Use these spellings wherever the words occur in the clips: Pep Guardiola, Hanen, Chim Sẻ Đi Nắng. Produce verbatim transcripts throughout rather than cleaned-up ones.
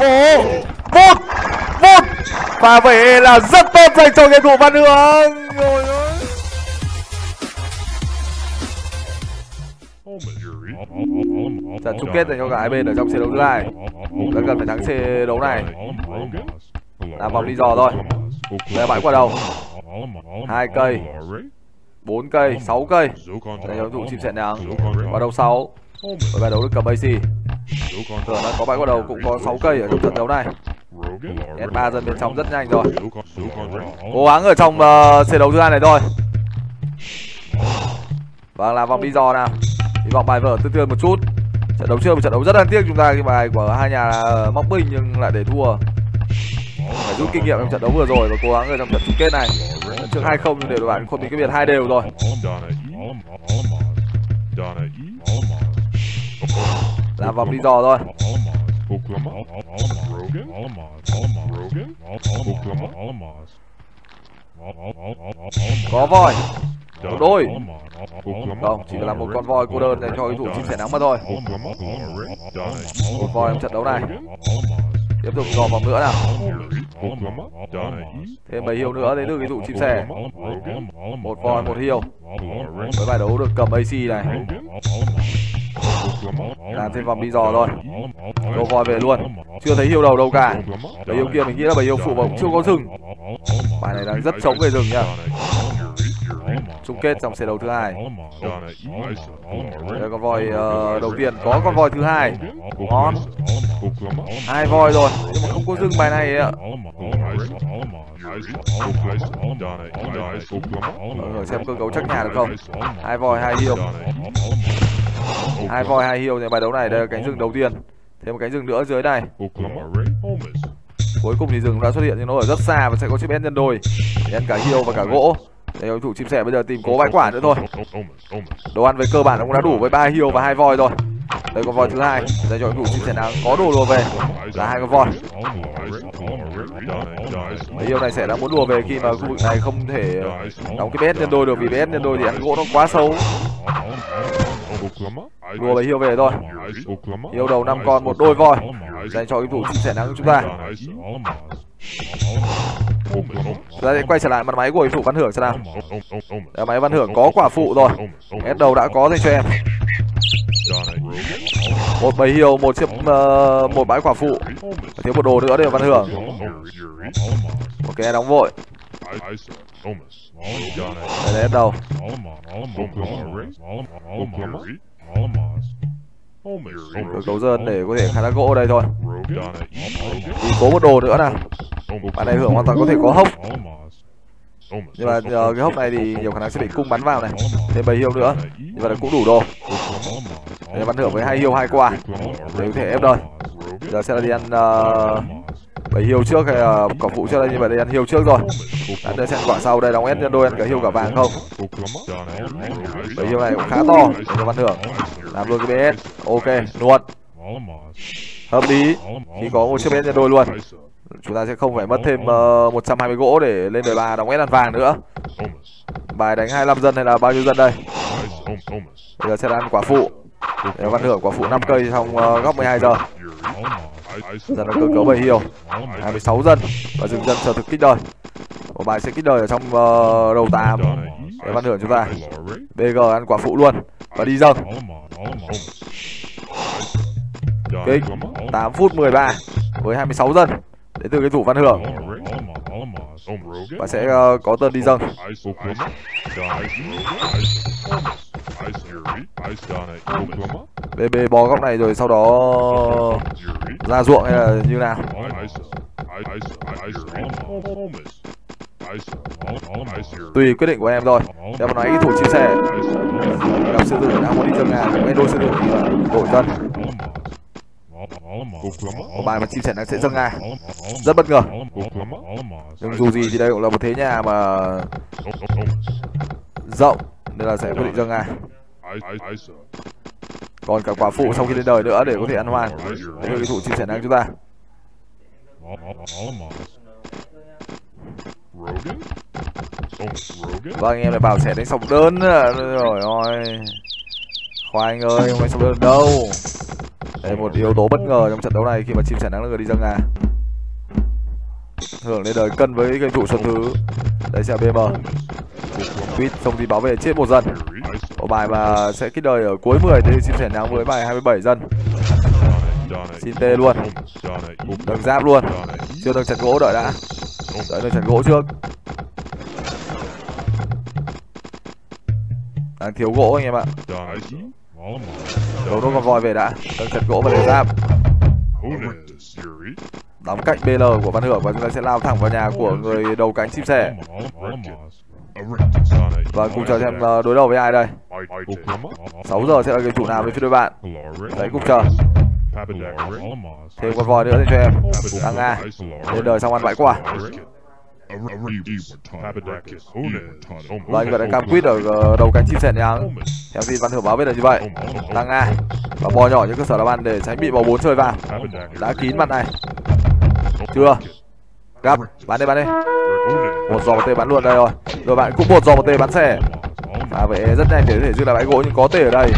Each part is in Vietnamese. Vô Vút Vút Và vậy là rất tốt dành cho game thủ Văn Hướng. Rồi ơi. Trận chung kết dành cho cả hai bên ở trong trận đấu thứ hai. Đã cần phải thắng trận đấu này là vòng đi dò rồi. Đây bãi quả đầu hai cây, bốn cây, sáu cây. Đây là đối thủ Chim Sẻ Đi Nắng. Quả đầu sáu. Và bài đấu được cầm a xê. Tưởng là có bãi quả đầu cũng có sáu cây ở trong trận đấu này. ét ba dần bên trong rất nhanh rồi. Cố gắng ở trong trận đấu thứ hai này thôi. Và là vòng đi dò nào. Hy vọng bài vở tư tươi một chút. Trận đấu trước một trận đấu rất đáng tiếc chúng ta, cái bài của hai nhà móc bình nhưng lại để thua. Phải rút kinh nghiệm trong trận đấu vừa rồi và cố gắng ở trong trận chung kết này. Trước hai không nhưng để đội bạn không bị cái biệt hai đều rồi. Làm vòng đi dò thôi. Có voi. Một đôi. Không, chỉ là một con voi cô đơn dành cho cái thủ Chim Sẻ Đi Nắng mà thôi. Một voi trong trận đấu này. Tiếp tục dò vòng nữa nào. Thêm mấy hiêu nữa đến từ cái thủ Chim Sẻ. Một voi một hiêu. Với bài đấu được cầm a xê này. Làm thêm vòng đi dò thôi. Đồ voi về luôn. Chưa thấy hiêu đầu đâu cả. Bầy hiêu kia mình nghĩ là bầy hiêu phụ mà cũng chưa có rừng. Bài này đang rất chống về rừng nha. Chung kết trong trận đấu thứ hai. Đây con voi uh, đầu tiên có con voi thứ hai. Ngon. Hai voi rồi nhưng mà không có dưng bài này ạ. Rồi xem cơ cấu chắc nhà được không. Hai voi hai hiêu. Hai voi hai hiêu thì bài đấu này đây là cánh rừng đầu tiên. Thêm một cánh rừng nữa dưới này. Cuối cùng thì rừng đã xuất hiện nhưng nó ở rất xa và sẽ có chiếc én nhân đôi. Én cả hiêu và cả gỗ. Đây đối thủ Chim Sẻ bây giờ tìm cố bãi quả nữa thôi. Đồ ăn về cơ bản cũng đã đủ với ba hiêu và hai voi rồi. Đây con voi thứ hai dành cho đối thủ Chim Sẻ Đi Nắng có đồ lùa về là hai con voi. Mấy hiêu này sẽ đang muốn lùa về khi mà khu vực này không thể đóng cái bê ét nhân đôi được vì bê ét nhân đôi thì ăn gỗ nó quá xấu. Lùa bầy hiêu về thôi. Hiêu đầu năm con một đôi voi dành cho đối thủ Chim Sẻ Đi Nắng của chúng ta. Chúng ta sẽ quay trở lại mặt máy của đối thủ Văn Hưởng xem nào. Để máy Văn Hưởng có quả phụ rồi. Hết đầu đã có dành cho em. Một bầy hiêu, một chiếc uh, một bãi quả phụ. Thiếu một đồ nữa để Văn Hưởng. Ok đóng vội. Đây là hết đầu. Được đấu dân để có thể khai thác gỗ ở đây thôi. Thì cố một đồ nữa nào. Bạn này Hưởng hoàn toàn có thể có hốc. Nhưng mà uh, cái hốc này thì nhiều khả năng sẽ bị cung bắn vào này. Thêm bầy hiêu nữa. Nhưng mà nó cũng đủ đồ. Để Văn Hưởng với hai hiêu hai quả để có thể ép đời. Giờ sẽ là đi ăn uh, bầy hiêu trước hay uh, quả phụ trước đây. Nhưng mà đi ăn hiêu trước rồi. Ăn đây sẽ ăn quả sau. Đây đóng ép nhân đôi ăn cả hiêu cả vàng không. Bầy hiêu này cũng khá to cho Văn Hưởng. Làm luôn cái bê ét. Ok luôn. Hợp lý. Khi có một chiếc bê ét nhân đôi luôn. Chúng ta sẽ không phải mất thêm uh, một trăm hai mươi gỗ để lên đời ba đóng ép ăn vàng nữa. Bài đánh hai mươi lăm dân hay là bao nhiêu dân đây. Bây giờ sẽ ăn quả phụ. Văn Hưởng quả phụ năm cây trong uh, góc mười hai giờ. Dần là cơ cấu bầy hiêu hai mươi sáu dân. Và dừng dân chờ thực kích đời. Một bài sẽ kích đời ở trong uh, đầu tám. Để Văn Hưởng chúng ta bê giê ăn quả phụ luôn. Và đi dần. Kích tám phút mười ba với hai mươi sáu dân đến từ cái thủ Văn Hưởng và sẽ uh, có tên đi dâng. bê bê bó góc này rồi sau đó ra ruộng hay là như nào. Tùy quyết định của em rồi. Em nói cái thủ Chim Sẻ gặp sư tử đã muốn đi dâng à cũng đôi sư tử đổi dân. Một bài mà Chim Sẻ Nắng sẽ dâng ngay. Rất bất ngờ. Nhưng dù gì thì đây cũng là một thế nhà mà rộng nên là sẽ quyết định dâng ngay. Còn cả quả phụ sau khi lên đời nữa để có thể ăn hoang. Đây là cái thủ Chim Sẻ Nắng chúng ta. Vâng anh em lại bảo sẽ đánh sọc đơn. Rồi ôi Khoa anh ơi không đánh sọc đơn đâu. Đấy, một yếu tố bất ngờ trong trận đấu này khi mà Chim Sẻ Nắng là người đi ra ngà. Hưởng lên đời cân với game thủ Xuân Thứ. Đấy sẽ bê em. Quýt xong thì bảo vệ chết một dần. Bộ bài mà sẽ kích đời ở cuối mười thì Chim Sẻ Nắng với bài hai mươi bảy dần. Xin tê luôn. Đừng giáp luôn. Chưa được chặt gỗ, đợi đã. Đợi được chặt gỗ trước. Đang thiếu gỗ anh em ạ. Đấu nó còn vòi về đã. Đang chặt gỗ và để giáp. Đóng cạnh bê lờ của Văn Hưởng và chúng ta sẽ lao thẳng vào nhà của người đầu cánh Chim Sẻ. Và cùng chờ xem đối đầu với ai đây. Sáu giờ sẽ là cái chủ nào với phía đối bạn. Đấy, cùng chờ. Thêm con vòi nữa lên cho em. Thằng A lên đời xong ăn bãi quả. Và anh Việt đã cam quýt ở đầu cánh Chim Sẻ Nắng. Theo gì Văn Hưởng báo biết là như vậy. Tăng A và bò nhỏ những cơ sở làm ăn để tránh bị bò bốn chơi vào. Đã kín mặt này. Chưa. Gặp. Bắn đi, bắn đi. Một giò một tê bắn luôn đây rồi. Rồi bạn cũng một giò một tê bắn xẻ. Và vậy rất nhanh để có thể dư lại bãi gỗ, nhưng có tê ở đây.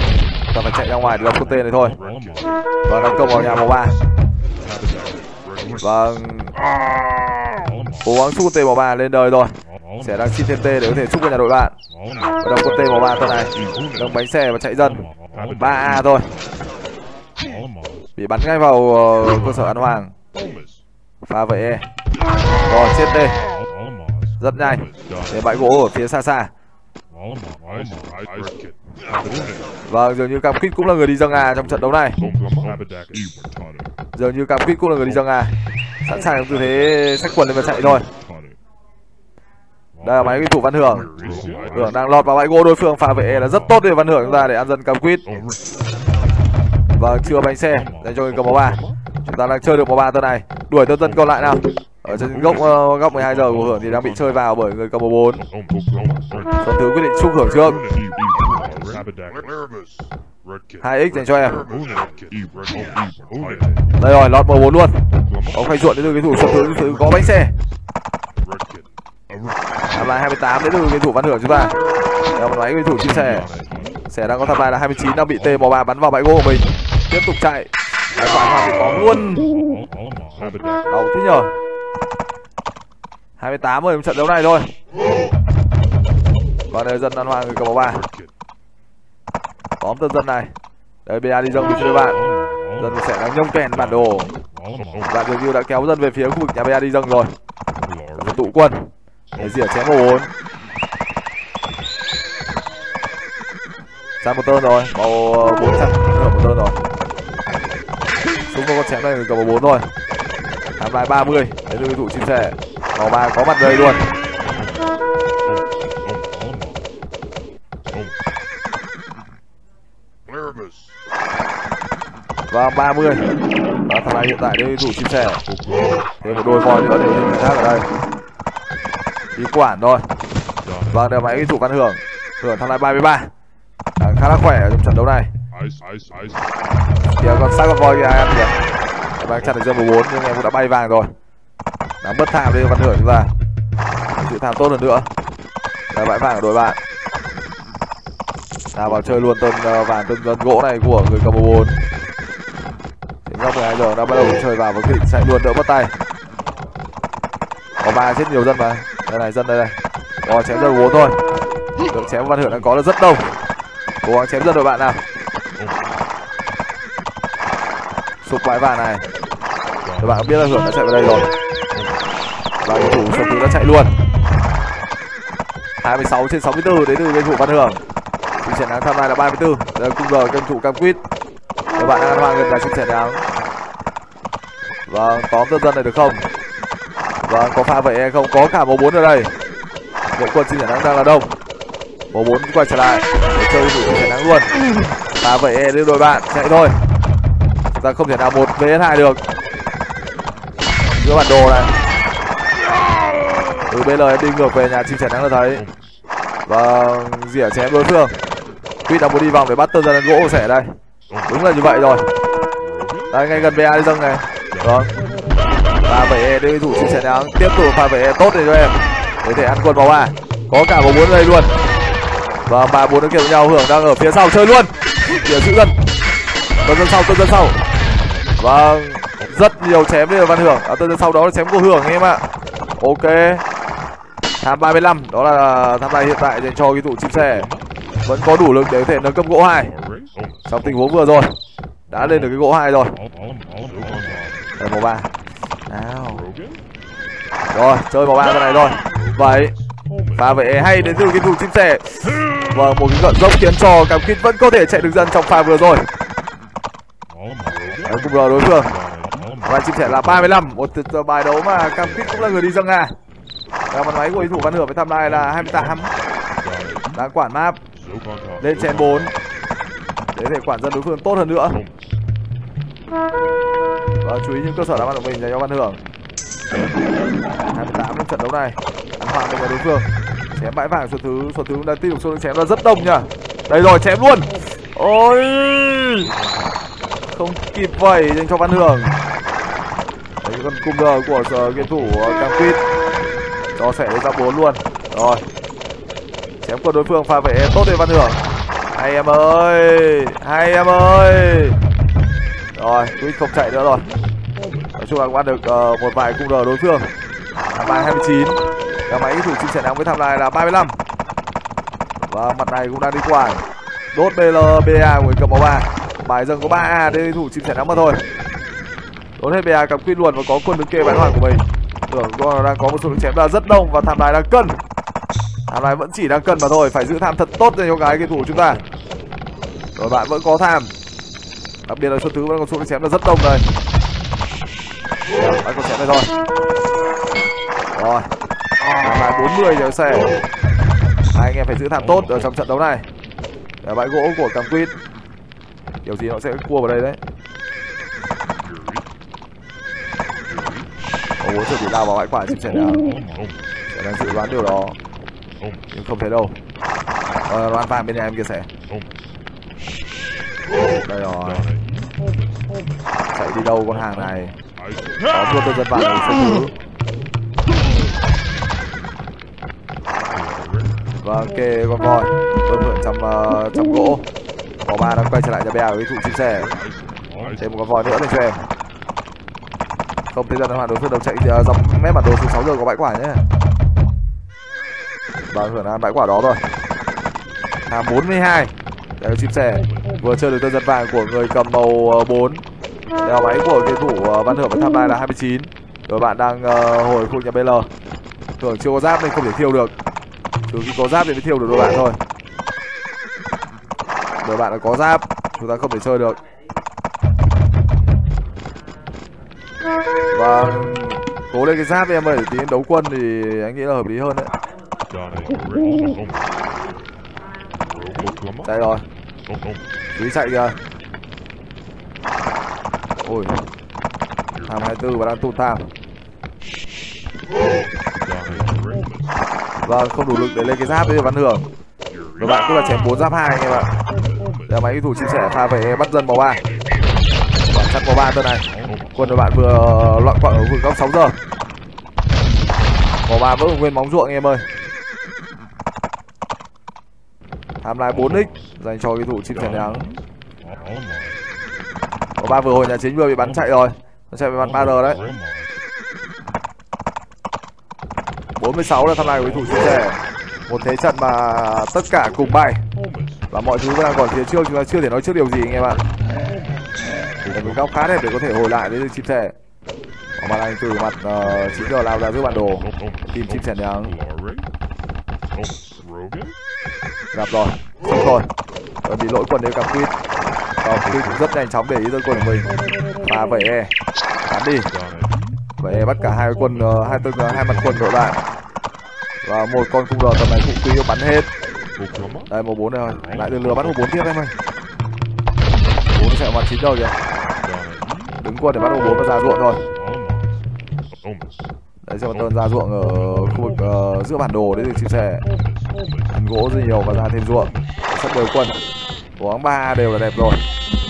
Ta phải chạy ra ngoài để làm con tê này thôi. Và tấn công vào nhà màu ba. Và cố gắng xúc con tê màu ba lên đời rồi. Sẽ đang xin thêm tê để có thể xúc vào nhà đội bạn. Và đâm con tê màu ba tơ này. Đâm bánh xe và chạy dần. ba a thôi. Bị bắn ngay vào uh, cơ sở ăn hoàng. Pha vậy E. Rồi chết tê. Rất nhanh. Để bãi gỗ ở phía xa xa. Vâng, dường như Cam Quýt cũng là người đi dâng A trong trận đấu này. Dường như Cam Quýt cũng là người đi dâng A. Sẵn sàng tư thế xách quần lên và chạy thôi. Đây là máy quy thủ Văn Hưởng. Hưởng đang lọt vào bãi gỗ đối phương. Pha vệ là rất tốt để Văn Hưởng chúng ta để ăn dân Cam Quýt. Vâng, chưa bánh xe dành cho người cầm bóng ba. Chúng ta đang chơi được bóng ba tên này. Đuổi tân dân còn lại nào. Ở trên góc uh, góc mười hai giờ của Hưởng thì đang bị chơi vào bởi người cầm bóng bốn. Xuân Thứ quyết định xúc Hưởng trước. hai x dành cho em. Đây rồi, lọt mười bốn luôn. Ông phải chuột đến từ cái thủ Xuân Thứ, Thứ có bánh xe. Tham lai hai mươi tám đến từ cái thủ Văn Hưởng chúng ta. Đeo máy cái thủ Chim Sẻ. Sẻ đang có tham lai là hai mươi chín, đang bị tê màu ba bắn vào bãi gỗ của mình. Tiếp tục chạy. Cái quả hoa thì có luôn. Đầu thế nhờ. hai mươi tám rồi trận đấu này thôi. Và nơi dân ăn hoa người cầm bóng ba. Tóm tân dân này. Đây bê a đi dâng về phía bạn. Dân sẽ đang nhông kèn bản đồ. Bạn review đã kéo dân về phía khu vực nhà bê a đi dâng rồi. Và tụ quân để rỉa chém màu bốn. Sang một tơn rồi. Màu bốn sang một tơn rồi. Súng có con chém này người cầm màu bốn thôi. Tham lại ba mươi. Đấy là thủ Chim Sẻ. Màu ba có mặt đây luôn. Và ba mươi. Và thằng này hiện tại đây thủ Chim Sẻ. Thêm một đôi voi nữa để người khác ở đây. Đi quản thôi. Vâng, đều máy thủ Văn Hưởng. Hưởng thằng này ba mươi ba. Đang khá là khỏe ở trong trận đấu này. Kìa còn xác con voi kìa, ai ăn kìa. Đang chặt được dơ mười bốn nhưng em cũng đã bay vàng rồi. Đã bất thảm đây Văn Hưởng chúng ta. Sự thảm tốt hơn nữa. Là bãi vàng của đội bạn. Nào vào chơi luôn tôm vàng tôm dân gỗ này của người cầm bốn. Góc mười hai giờ đã bắt đầu chơi vào và quyết định chạy luôn đỡ bắt tay. Có ba rất nhiều dân mà. Đây này dân đây này. Rồi chém dân bốn thôi. Lượng chém Văn Hưởng đang có là rất đông. Cố gắng chém dân đội bạn nào. Sụp bãi vàng này. Đội bạn cũng biết là Hưởng đã chạy vào đây rồi. Và cầu thủ Xuân Thứ đã chạy luôn. hai mươi sáu trên sáu mươi tư đến từ game thủ Văn Hưởng. Chim Sẻ Nắng tham lai là ba mươi tư. Giờ cùng giờ game thủ Cam Quýt. Đội bạn đang mang gần là Chim Sẻ Nắng. Vâng, tóm dân dân này được không? Vâng, có pha vậy hay không? Có cả màu bốn ở đây. Đội quân Chim Sẻ Nắng đang là đông. Màu bốn quay trở lại để chơi thủ Chim Sẻ Nắng luôn. Pha vậy e đưa đội bạn chạy thôi. Chúng ta không thể nào một vs hai được. Giữa bản đồ này. Từ bê lờ đi ngược về nhà Chim Sẻ Nắng là thấy. Và rỉa chém đối phương. Quýt đã muốn đi vòng để bắt tân dân ăn gỗ của Sẻ đây. Đúng là như vậy rồi. Đây ngay gần bê a đi dâng này. Vâng. Pha vẩy E đối thủ Chim Sẻ Nắng. Tiếp tục pha vẩy E tốt để cho em. Để thể ăn quân bóng A. Có cả bốn đây luôn. Và ba bốn đối kia với nhau. Hưởng đang ở phía sau chơi luôn. Để giữ dân. Tân dân sau, tân dân sau. Vâng, rất nhiều chém đây là Văn Hưởng. À, từ sau đó là chém cô Hưởng anh em ạ. Ok, tham ba mươi lăm, đó là tham gia hiện tại dành cho cái tụ chim sẻ. Vẫn có đủ lực để có thể nâng cấp gỗ hai. Trong tình huống vừa rồi đã lên được cái gỗ hai rồi. Rồi màu ba. Rồi, chơi màu ba ra này rồi. Vậy và vậy hay đến từ cái tụ chim sẻ. Vâng, một cái gợn dốc khiến cho Cam Kít vẫn có thể chạy được dân trong pha vừa rồi. Đấy, cùng rồi đối phương. Và chim sẻ là ba mươi lăm, một bài đấu mà Cam Kít cũng là người đi dâng à. Và bàn máy của đối thủ Văn Hưởng với tham lai là hai mươi tám. Đang quản map. Lên chém bốn. Để thể quản dân đối phương tốt hơn nữa. Và chú ý những cơ sở đá banh của mình dành cho Văn Hưởng. hai mươi tám trong trận đấu này. Hoàn thành đối phương. Chém bãi vàng số thứ, số thứ đang tiếp tục số lượng chém là rất đông nhỉ. Đây rồi, chém luôn. Ôi! Không kịp vẩy dành cho Văn Hưởng. Đấy con cung đờ của game thủ Cam Kít. Nó sẽ ra bốn luôn. Rồi. Chém quân đối phương pha vệ tốt để Văn Hưởng. Hay em ơi, hay em ơi. Rồi, Quýt không chạy nữa rồi. Nói chung là cũng ăn được uh, một vài cung đờ đối phương. Ba hai mươi chín. Cái máy thủ chim sẻ nắng với tham lai là ba mươi lăm. Và mặt này cũng đang đi quải. Đốt bê lờ bê a của cầm ba. Bài dần có ba a để thủ chim sẻ nắng mà thôi. Đốt hết bê a cầm Quýt luôn và có quân đứng kê bán hoàng của mình. Tưởng con đang có một số lượng chém là rất đông và tham lai đang cân. Tham lai vẫn chỉ đang cân mà thôi, phải giữ tham thật tốt cho cái game thủ của chúng ta. Rồi bạn vẫn có tham. Đặc biệt là số thứ vẫn còn số lượng chém là rất đông đây. Bạn còn chém đây thôi. Rồi. Tham lai bốn mươi giờ xe. Hai anh em phải giữ tham tốt ở trong trận đấu này. Để bãi gỗ của Cam Quýt. Điều gì nó sẽ cua vào đây đấy. Muốn chuẩn bị lao vào bãi quả chim sẻ nắng. Sẽ đang dự đoán điều đó nhưng không thấy đâu. Ờ, đoán vàng bên nhà em kia sẻ. Đây rồi. Chạy đi đâu con hàng này. Đó thua tôi dân vàng một số thứ. Vâng, kê con voi. Tôi mượn trong uh, trong gỗ. Có ba đang quay trở lại nhà bè với thụ chim sẻ. Thêm một con voi nữa lên cho em. Không thấy ra đối phương đầu chạy dọc mép bản đồ số sáu giờ có bãi quả nhé. Và hưởng ăn bãi quả đó rồi. Tham bốn mươi hai. Đây là chim sẻ. Vừa chơi được tân dân vàng của người cầm màu bốn. Đây là máy của game thủ Văn Hưởng và tham lai là hai mươi chín. Rồi bạn đang hồi khu nhà bê lờ. Hưởng chưa có giáp nên không thể thiêu được. Từ khi có giáp thì mới thiêu được đôi bạn thôi. Rồi bạn đã có giáp, chúng ta không thể chơi được. Và cố lên cái giáp em ơi, tí đấu quân thì anh nghĩ là hợp lý hơn đấy. Đây rồi. Quý chạy kìa. Ôi. Tham hai mươi tư và đang tụt tham. Vâng, không đủ lực để lên cái giáp đấy Văn Hưởng. Rồi bạn cũng là chém bốn giáp hai anh em ạ. Để máy thủ chia sẻ pha về bắt dân vào ba. Bạn chắc vào ba tên này. Quân đội bạn vừa loạn quạng ở vùng góc sáu giờ. Màu ba vẫn nguyên móng ruộng anh em ơi. Tham lai bốn x dành cho cái thủ chim sẻ nắng. Màu ba vừa hồi nhà chính vừa bị bắn chạy rồi. Nó chạy về mặt ba rờ đấy. bốn mươi sáu là tham lai của cái thủ chim sẻ. Một thế trận mà tất cả cùng bay. Và mọi thứ vẫn đang còn phía trước, chúng ta chưa thể nói trước điều gì anh em ạ. Một góc khá đẹp để có thể hồi lại với chim sẻ. Còn bạn anh từ mặt uh, chín giờ lao ra giữa bản đồ. Tìm chim sẻ nắng. Gặp rồi, xong rồi. Rồi bị lỗi quần đến Cam Quýt. Cam Quýt cũng rất nhanh chóng để ý tới quần của mình. Và vẩy e, bắn đi. Vẩy e bắt cả hai quân, uh, hai tên uh, hai mặt quần đội lại. Và một con cung đờ tầm này cũng tuy bắn hết. Đây một bốn này rồi, lại được lừa bắn một bốn tiếp em ơi. Bốn sẽ vào chín giờ kìa. Đứng quân để bắt đầu bốn và ra ruộng thôi. Đấy sẽ một tên ra ruộng ở khu vực uh, giữa bản đồ đấy được chim sẻ. Ăn gỗ rất nhiều và ra thêm ruộng. Sắp đều quân. Bóng ba đều là đẹp rồi.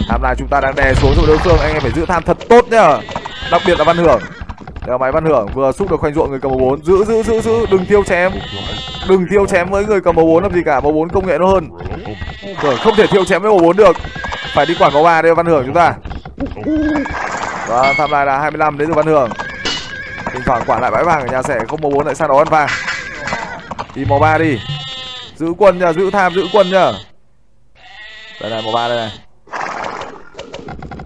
Tham lai chúng ta đang đè xuống rồi đối phương, anh em phải giữ tham thật tốt nhá. Đặc biệt là Văn Hưởng. Đèo máy Văn Hưởng vừa xúc được khoanh ruộng người cầm màu bốn. Giữ giữ giữ giữ, đừng thiêu chém. Đừng thiêu chém với người cầm màu bốn làm gì cả, màu bốn công nghệ nó hơn. Hưởng không thể thiêu chém với màu bốn được. Phải đi quản màu ba đeo Văn Hưởng chúng ta. Và tham lai là hai mươi lăm đến từ Văn Hưởng. Thỉnh thoảng quản lại bãi vàng ở nhà Sẻ không bốn lại sang đó ăn vàng. Đi màu ba đi. Giữ quân nhờ, giữ tham, giữ quân nhờ. Đây này, màu ba đây này.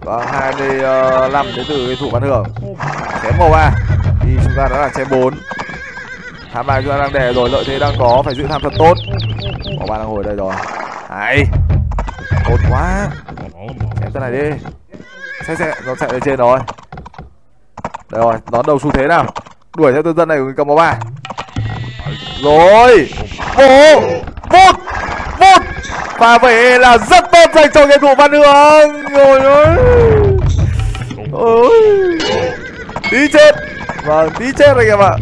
Và hai mươi lăm đến từ cái thủ Văn Hưởng. Chém màu ba. Thì chúng ta đã là chém bốn. Tham lai chúng ta đang đè rồi, lợi thế đang có, phải giữ tham thật tốt. Màu ba đang ngồi đây rồi. Hay. Tốt quá. Chém cái này đi. Xe xe, nó chạy lên trên rồi. Đây rồi, đón đầu xu thế nào. Đuổi theo tân dân này của người cầm màu ba. Rồi. Vô. Vút. Vút. Và vậy là rất tốt dành cho game thủ Văn Hưởng. Rồi ơi. Ôi. Tí chết. Vâng, tí chết anh em ạ.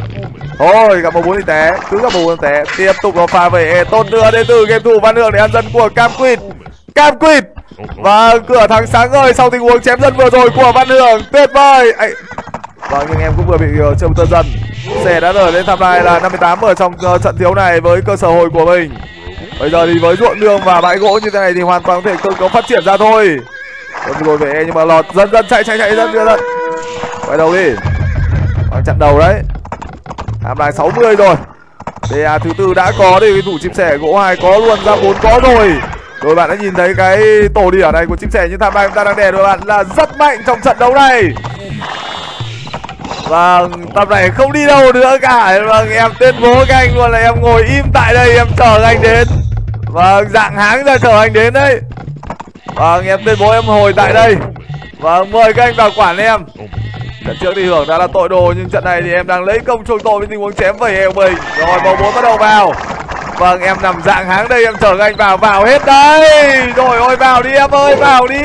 Thôi, gặp một bốn thì té. Cứ gặp một bốn té. Tiếp tục nó pha về tốt nữa đến từ game thủ Văn Hưởng để ăn dân của Cam Quỳt. Cam Quỳt. Và cửa thắng sáng ngời sau tình huống chém dân vừa rồi của Văn Hưởng. Tuyệt vời. Ấy. Vâng, nhưng em cũng vừa bị uh, châm tơ dân. Sẻ đã rời lên tham lai là năm mươi tám ở trong uh, trận thiếu này với cơ sở hồi của mình. Bây giờ thì với ruộng nương và bãi gỗ như thế này thì hoàn toàn có thể cơ cấu phát triển ra thôi. Rồi về nhưng mà lọt dân dân chạy chạy chạy dân dân. Quay đầu đi. Đang chặn đầu đấy. Tham lai sáu mươi rồi. đê a thứ tư đã có thì cái thủ chim sẻ gỗ hai có luôn, ra bốn có rồi. Rồi bạn đã nhìn thấy cái tổ đi ở đây của chim sẻ nhưng tham lai chúng ta đang đè đội bạn là rất mạnh trong trận đấu này. Vâng, tập này không đi đâu nữa cả. Vâng, em tuyên bố các anh luôn là em ngồi im tại đây, em chờ anh đến. Vâng, dạng háng ra chờ anh đến đấy. Vâng, em tuyên bố em hồi tại đây. Vâng, mời các anh vào quản em. Trận trước thì Hưởng đã là tội đồ nhưng trận này thì em đang lấy công chuộc tội với tình huống chém vẩy heo mình. Rồi, bầu bốn bắt đầu vào. Vâng, em nằm dạng háng đây, em chờ các anh vào, vào hết đấy. Rồi ôi, vào đi em ơi, vào đi.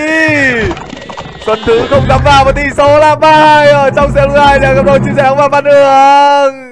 Xuân Thứ không dám vào và tỷ số là ba ở trong xe lưới này là cặp đôi chia sẻ và Văn Hưởng.